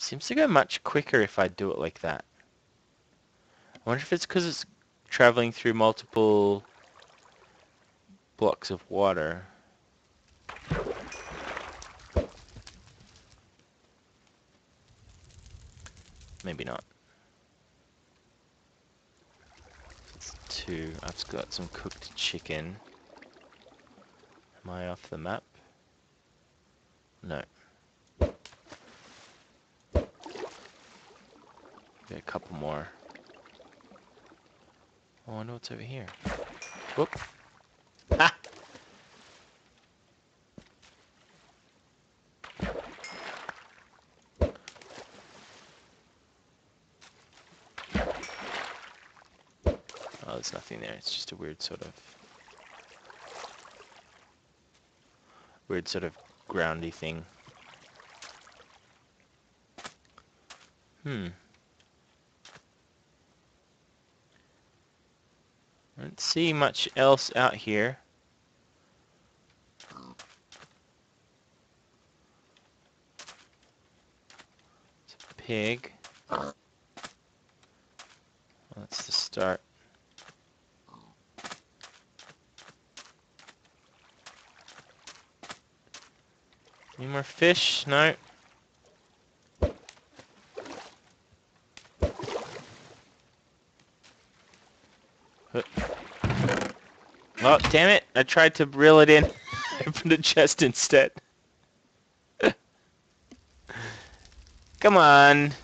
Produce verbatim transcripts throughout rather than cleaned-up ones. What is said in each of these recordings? Seems to go much quicker if I do it like that. I wonder if it's because it's traveling through multiple blocks of water. Maybe not. It's two. I've got some cooked chicken. Am I off the map? No. Got a couple more. Oh, I wonder what's over here. Whoop. Ha! Oh, there's nothing there. It's just a weird sort of... Weird sort of groundy thing. Hmm. I don't see much else out here. It's a pig. Well, that's the start. Any more fish? No. Oh, damn it! I tried to reel it in. I opened a chest instead. Come on!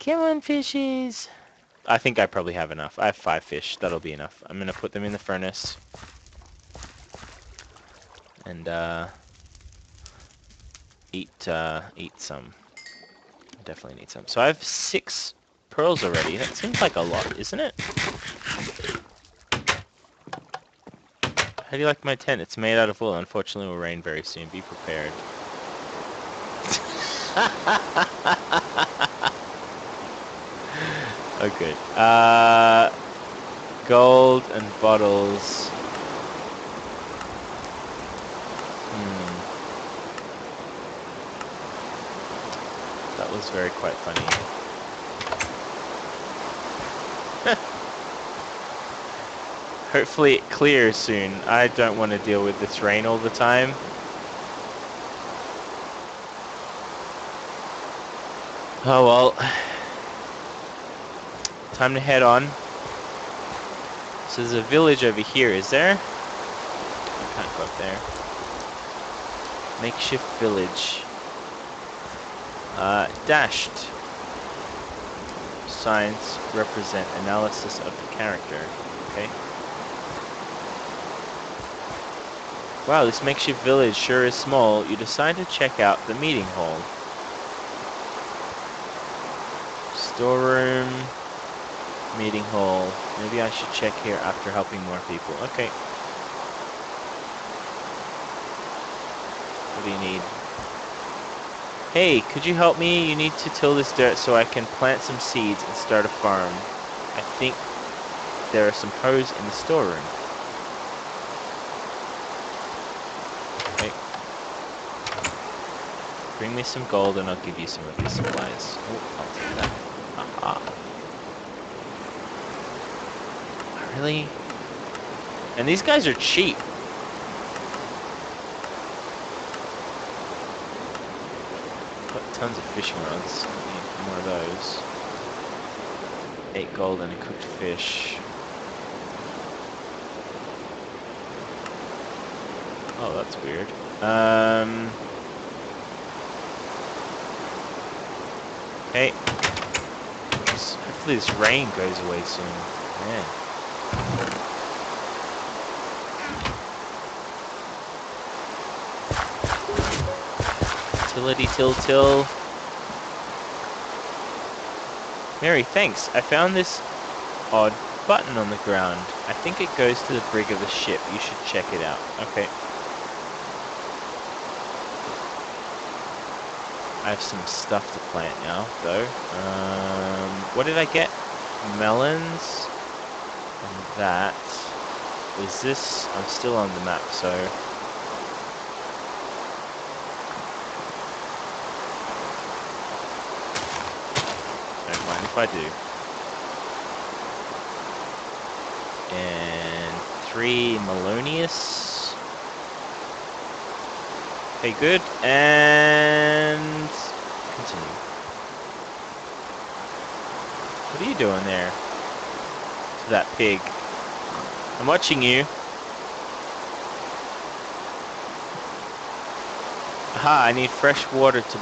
Come on, fishies! I think I probably have enough. I have five fish. That'll be enough. I'm gonna put them in the furnace. And, uh... Eat, uh... Eat some. I definitely need some. So I have six pearls already. That seems like a lot, isn't it? How do you like my tent? It's made out of wool. Unfortunately, it will rain very soon. Be prepared. Oh, good. Uh, gold and bottles. Hmm. That was very quite funny. Hopefully it clears soon. I don't want to deal with this rain all the time. Oh well. Time to head on. So there's a village over here, is there? I can't go up there. Makeshift village. Uh, dashed. Signs represent analysis of the character. Okay. Wow, this makeshift village sure is small. You decide to check out the meeting hall. Storeroom. Meeting hall. Maybe I should check here after helping more people. Okay. What do you need? Hey, could you help me? You need to till this dirt so I can plant some seeds and start a farm. I think there are some hoes in the storeroom. Bring me some gold and I'll give you some of these supplies. Oh, I'll take that. Aha. Really? And these guys are cheap. Got tons of fishing rods. Need more of those. Eight gold and a cooked fish. Oh, that's weird. Um... Hey, hopefully this rain goes away soon. Man. Tillity till till. Mary, thanks. I found this odd button on the ground. I think it goes to the brig of the ship. You should check it out. Okay. I have some stuff to plant now, though. Um, what did I get? Melons. And that. Is this... I'm still on the map, so... Don't mind if I do. And three Malonius. Okay, good. And continue. What are you doing there? To that pig. I'm watching you. Aha, I need fresh water to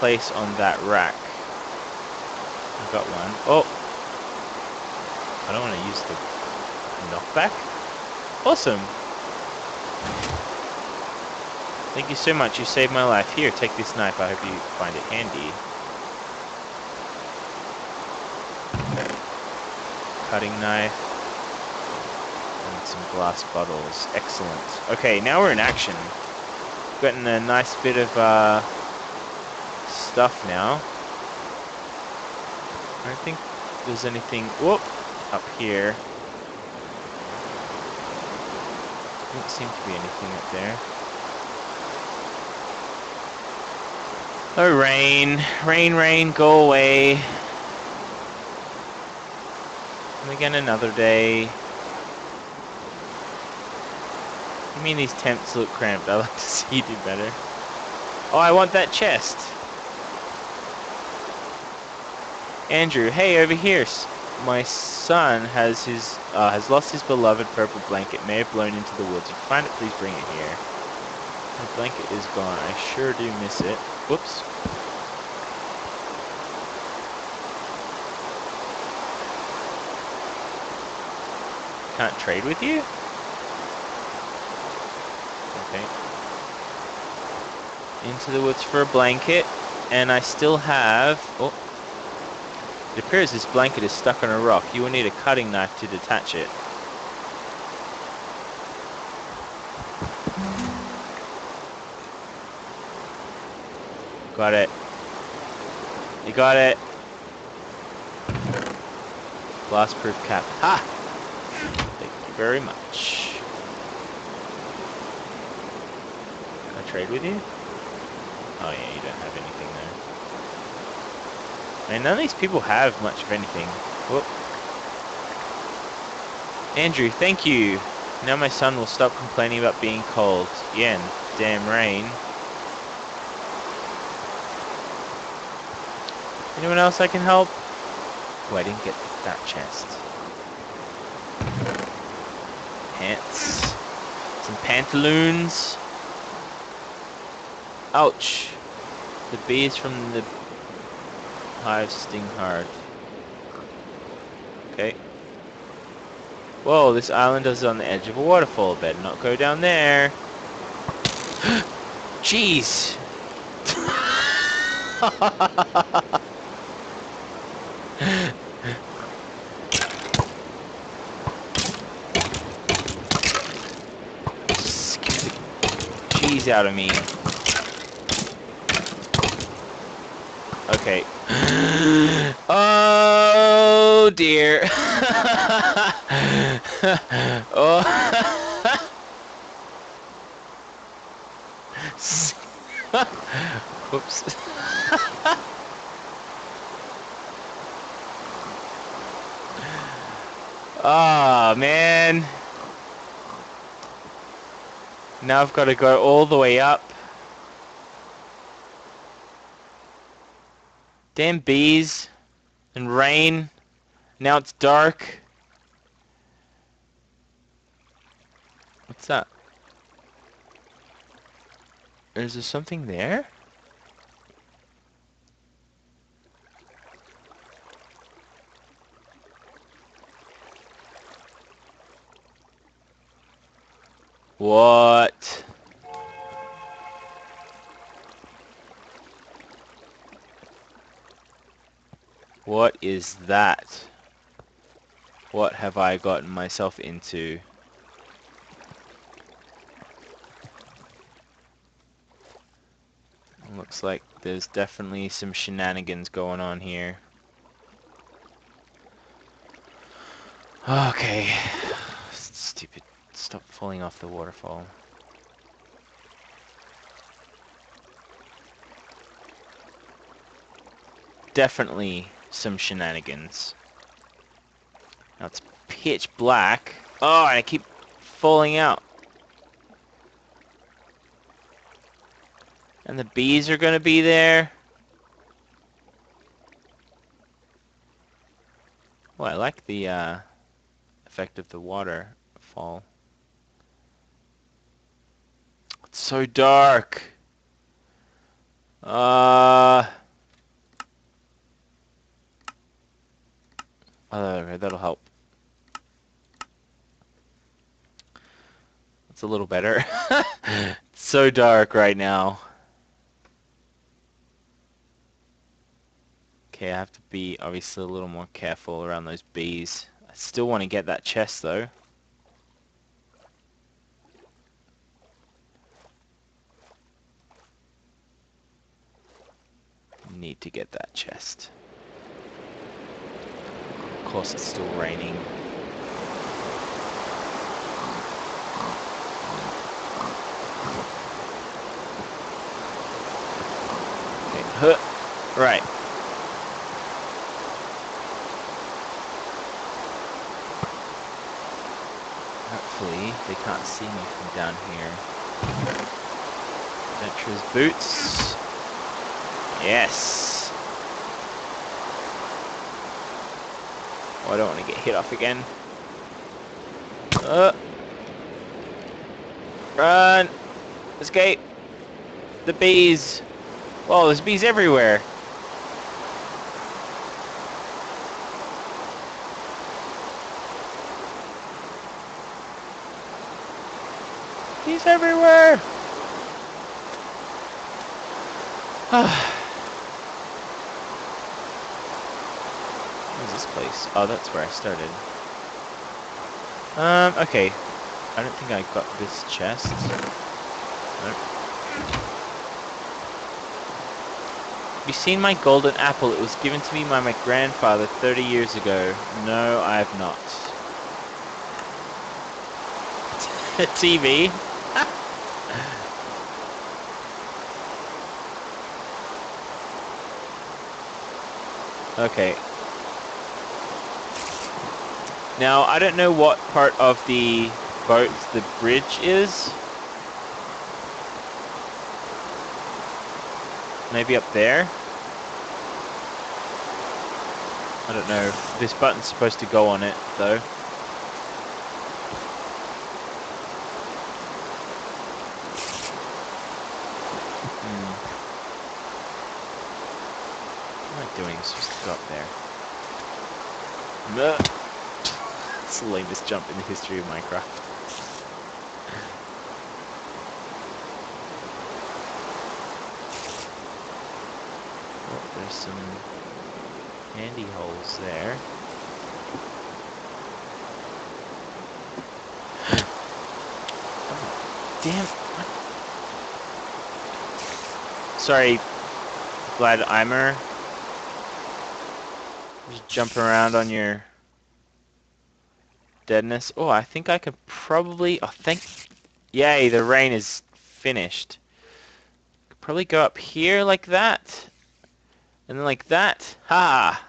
place on that rack. I've got one. Oh! I don't want to use the knockback. Awesome! Thank you so much, you saved my life. Here, take this knife, I hope you find it handy. Cutting knife. And some glass bottles. Excellent. Okay, now we're in action. Gotten a nice bit of uh, stuff now. I don't think there's anything whoop, up here. Doesn't seem to be anything up there. Oh, rain. Rain, rain, go away. And again another day. I mean, these tents look cramped. I like to see you do better. Oh, I want that chest. Andrew, hey, over here. My son has his uh, has lost his beloved purple blanket. May have blown into the woods. If you find it, please bring it here. My blanket is gone. I sure do miss it. Whoops. Can't trade with you? Into the woods for a blanket, and I still have... Oh, it appears this blanket is stuck on a rock. You will need a cutting knife to detach it. Got it. You got it. Blast-proof cap. Ha! Thank you very much. Can I trade with you? Oh yeah, you don't have anything there. And none of these people have much of anything. Whoop. Andrew, thank you. Now my son will stop complaining about being cold. Yeah, and damn rain. Anyone else I can help? Oh, I didn't get that chest. Pants. Some pantaloons. Ouch! The bees from the hive sting hard. Okay. Whoa, this island is on the edge of a waterfall. Better not go down there. Jeez! Scared the jeez out of me. Okay. Oh dear. Oh. Whoops. Ah, oh, man. Now I've got to go all the way up. Damn bees and rain. Now it's dark. What's that? Is there something there? What? What is that? What have I gotten myself into? Looks like there's definitely some shenanigans going on here. Okay. Stupid. Stop falling off the waterfall. Definitely some shenanigans. Now it's pitch black. Oh, and I keep falling out. And the bees are going to be there. Oh, I like the uh, effect of the waterfall. It's so dark. Uh, oh, that'll help. That's a little better. It's so dark right now. Okay, I have to be obviously a little more careful around those bees. I still want to get that chest though. Need to get that chest. Of course it's still raining. Okay, huh. Right. Hopefully they can't see me from down here. Adventurer's boots. Yes! Oh, I don't want to get hit off again. Uh, run! Escape! The bees! Oh, there's bees everywhere! Bees everywhere! Ah. This place. Oh, that's where I started. Um, okay. I don't think I got this chest. Nope. Have you seen my golden apple? It was given to me by my grandfather thirty years ago. No, I have not. T V? Okay. Now, I don't know what part of the boat the bridge is. Maybe up there? I don't know. This button's supposed to go on it, though. Hmm. What am I doing? It's supposed to go up there. No. It's the lamest jump in the history of Minecraft. Oh, there's some handy holes there. Oh, damn. Sorry, Glad Imer. Just jump around on your deadness. Oh, I think I could probably... Oh, thank... Yay, the rain is finished. Could probably go up here like that. And then like that. Ha!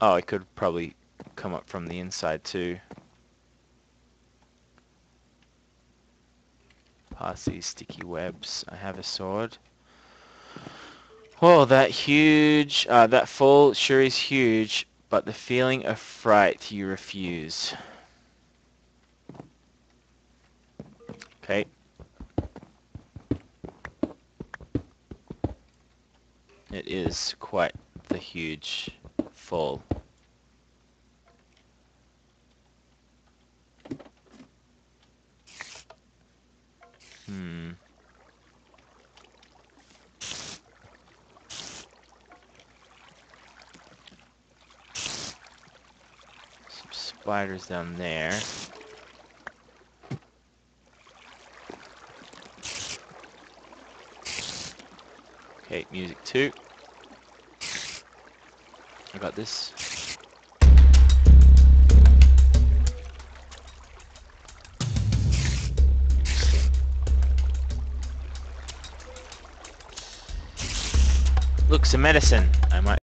Oh, I could probably come up from the inside too. Past these sticky webs. I have a sword. Whoa, that huge... Uh, that fall sure is huge, but the feeling of fright you refuse. Okay. It is quite the huge fall. Hmm. Some spiders down there. Okay, music two. I got this. Look, some medicine. I might